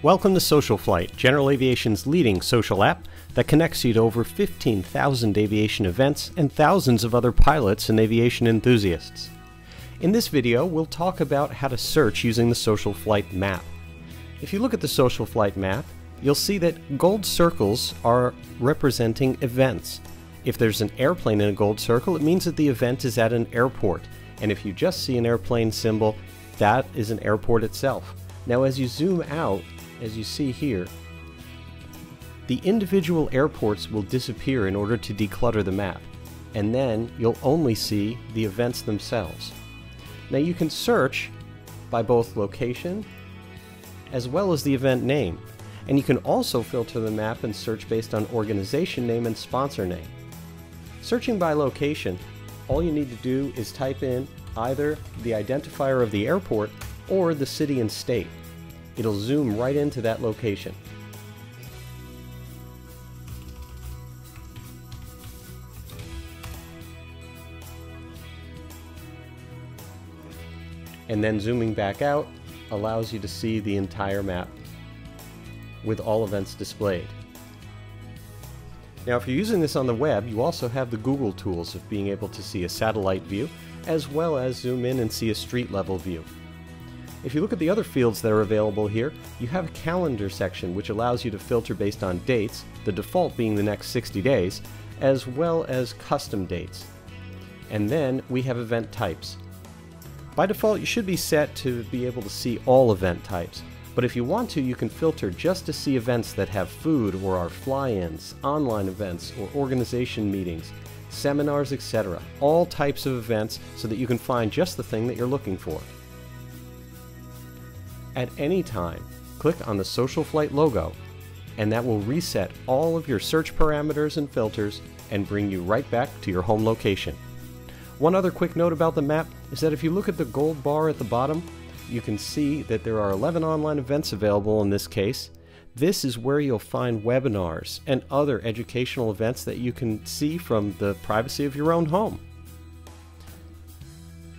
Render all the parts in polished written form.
Welcome to Social Flight, General Aviation's leading social app that connects you to over 15,000 aviation events and thousands of other pilots and aviation enthusiasts. In this video, we'll talk about how to search using the Social Flight map. If you look at the Social Flight map, you'll see that gold circles are representing events. If there's an airplane in a gold circle, it means that the event is at an airport. And if you just see an airplane symbol, that is an airport itself. Now, as you zoom out, as you see here, the individual airports will disappear in order to declutter the map, and then you'll only see the events themselves. Now, you can search by both location as well as the event name, and you can also filter the map and search based on organization name and sponsor name. Searching by location, all you need to do is type in either the identifier of the airport or the city and state. It'll zoom right into that location. And then zooming back out allows you to see the entire map with all events displayed. Now, if you're using this on the web, you also have the Google tools of being able to see a satellite view, as well as zoom in and see a street level view. If you look at the other fields that are available here, you have a calendar section which allows you to filter based on dates, the default being the next 60 days, as well as custom dates. And then we have event types. By default, you should be set to be able to see all event types, but if you want to, you can filter just to see events that have food or are fly-ins, online events or organization meetings, seminars, etc. All types of events so that you can find just the thing that you're looking for. At any time, click on the Social Flight logo, and that will reset all of your search parameters and filters and bring you right back to your home location. One other quick note about the map is that if you look at the gold bar at the bottom, you can see that there are 11 online events available in this case. This is where you'll find webinars and other educational events that you can see from the privacy of your own home.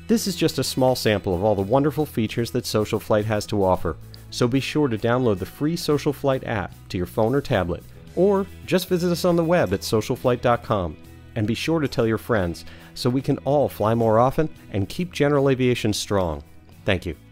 This is just a small sample of all the wonderful features that Social Flight has to offer, so be sure to download the free Social Flight app to your phone or tablet, or just visit us on the web at socialflight.com. And be sure to tell your friends so we can all fly more often and keep general aviation strong. Thank you.